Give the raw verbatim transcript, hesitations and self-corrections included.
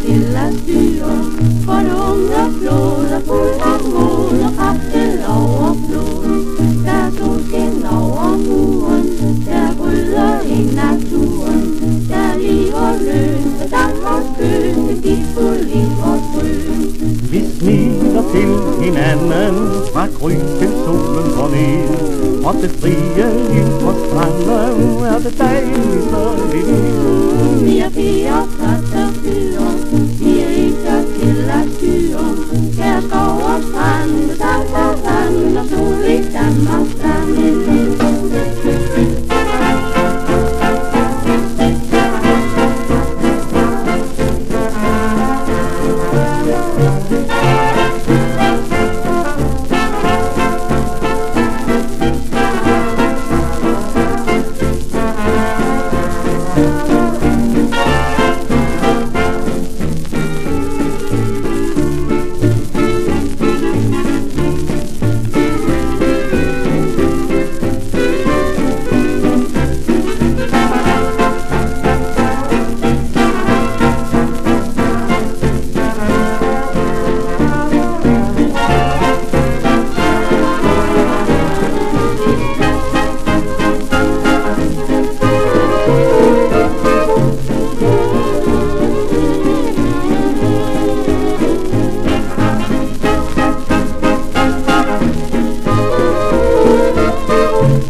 Stilla fyra, farunga flora, fulla mål och kattela och flor. Där torsken la och boen, där rullar i naturen. Där liv och rön, för Danmarks skön, för ditt och liv och skön. Vi smider til hinanden fra gryn til solen går ned. Og det frie liv på stranden er det dejligste vi vil. Vi er fire og plads og fyre.